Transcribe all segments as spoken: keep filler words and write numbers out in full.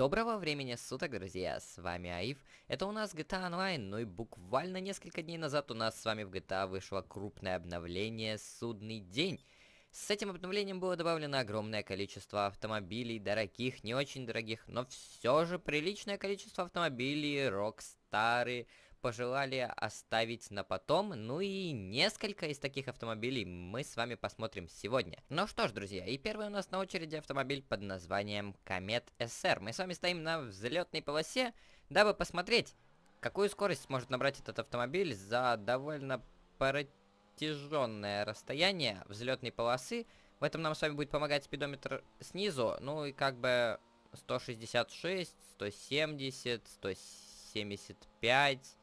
Доброго времени суток, друзья, с вами Аиф, это у нас джи ти эй Online, ну и буквально несколько дней назад у нас с вами в джи ти эй вышло крупное обновление «Судный день». С этим обновлением было добавлено огромное количество автомобилей, дорогих, не очень дорогих, но все же приличное количество автомобилей Rockstar пожелали оставить на потом, ну и несколько из таких автомобилей мы с вами посмотрим сегодня. Ну что ж, друзья, и первый у нас на очереди автомобиль под названием Комет эс эр. Мы с вами стоим на взлетной полосе, дабы посмотреть, какую скорость сможет набрать этот автомобиль за довольно протяженное расстояние взлетной полосы. В этом нам с вами будет помогать спидометр снизу, ну и как бы сто шестьдесят шесть, сто семьдесят, сто семьдесят пять...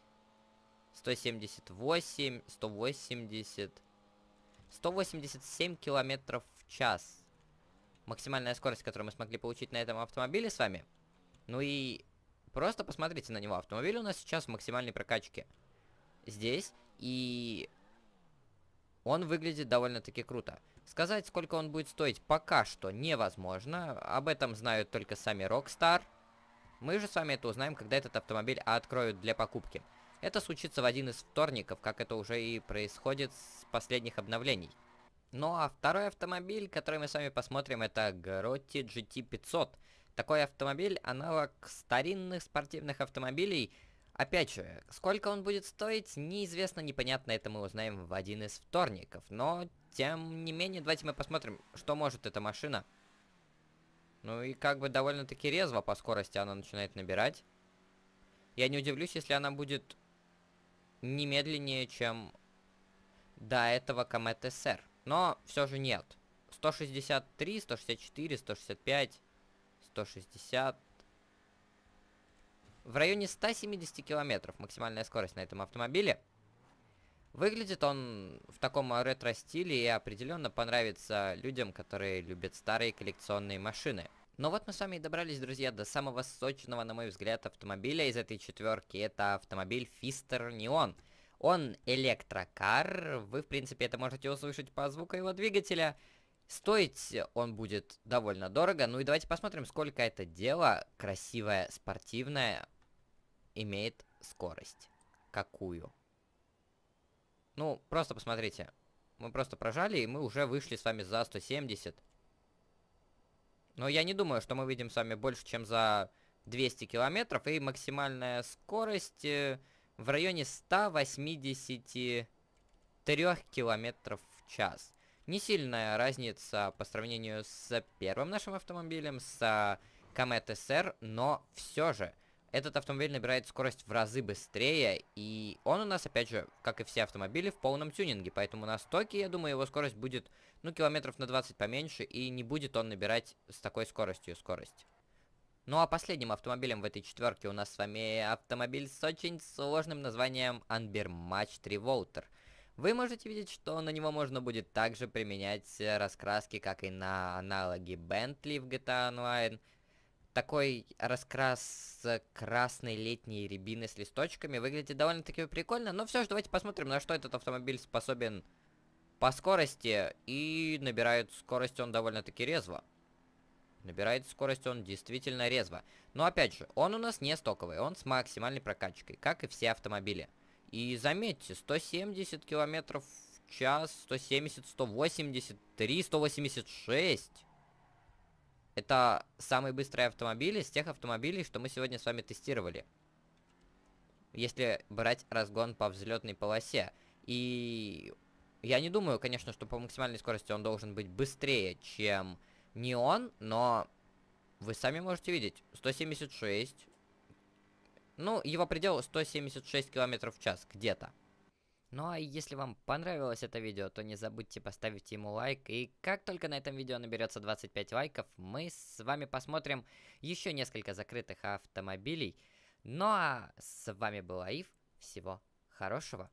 сто семьдесят восемь, сто восемьдесят, сто восемьдесят семь километров в час. Максимальная скорость, которую мы смогли получить на этом автомобиле с вами. Ну и просто посмотрите на него. Автомобиль у нас сейчас в максимальной прокачке. Здесь. И он выглядит довольно-таки круто. Сказать, сколько он будет стоить, пока что невозможно. Об этом знают только сами Rockstar. Мы же с вами это узнаем, когда этот автомобиль откроют для покупки. Это случится в один из вторников, как это уже и происходит с последних обновлений. Ну а второй автомобиль, который мы с вами посмотрим, это Grotti джи ти пятьсот. Такой автомобиль, аналог старинных спортивных автомобилей. Опять же, сколько он будет стоить, неизвестно, непонятно, это мы узнаем в один из вторников. Но, тем не менее, давайте мы посмотрим, что может эта машина. Ну и как бы довольно-таки резво по скорости она начинает набирать. Я не удивлюсь, если она будет не медленнее, чем до этого Комет эс эр. Но все же нет. сто шестьдесят три, сто шестьдесят четыре, сто шестьдесят пять, сто шестьдесят. В районе ста семидесяти километров максимальная скорость на этом автомобиле. Выглядит он в таком ретро-стиле и определенно понравится людям, которые любят старые коллекционные машины. Но вот мы с вами и добрались, друзья, до самого сочного, на мой взгляд, автомобиля из этой четверки. Это автомобиль Fisker Neon. Он электрокар, вы, в принципе, это можете услышать по звуку его двигателя. Стоить он будет довольно дорого. Ну и давайте посмотрим, сколько это дело красивое, спортивное, имеет скорость. Какую? Ну, просто посмотрите. Мы просто прожали, и мы уже вышли с вами за сто семьдесят. Но я не думаю, что мы видим с вами больше, чем за двести километров. И максимальная скорость в районе ста восьмидесяти трёх километров в час. Не сильная разница по сравнению с первым нашим автомобилем, с Комет эс эр. Но все же, этот автомобиль набирает скорость в разы быстрее. И он у нас, опять же, как и все автомобили, в полном тюнинге. Поэтому на стоке, я думаю, его скорость будет... ну, километров на двадцать поменьше, и не будет он набирать с такой скоростью скорость. Ну, а последним автомобилем в этой четверке у нас с вами автомобиль с очень сложным названием Анбермач три Волтер. Вы можете видеть, что на него можно будет также применять раскраски, как и на аналоги Бентли в джи ти эй Online. Такой раскрас красной летней рябины с листочками выглядит довольно-таки прикольно, но все же давайте посмотрим, на что этот автомобиль способен... по скорости, и набирает скорость он довольно-таки резво. Набирает скорость он действительно резво. Но опять же, он у нас не стоковый, он с максимальной прокачкой, как и все автомобили. И заметьте, сто семьдесят километров в час, сто семьдесят, сто восемьдесят три, сто восемьдесят шесть. Это самый быстрый автомобиль из тех автомобилей, что мы сегодня с вами тестировали. Если брать разгон по взлетной полосе. И... я не думаю, конечно, что по максимальной скорости он должен быть быстрее, чем Neon, но вы сами можете видеть, сто семьдесят шесть, ну, его предел сто семьдесят шесть километров в час где-то. Ну а если вам понравилось это видео, то не забудьте поставить ему лайк, и как только на этом видео наберется двадцать пять лайков, мы с вами посмотрим еще несколько закрытых автомобилей. Ну а с вами был Аиф, всего хорошего.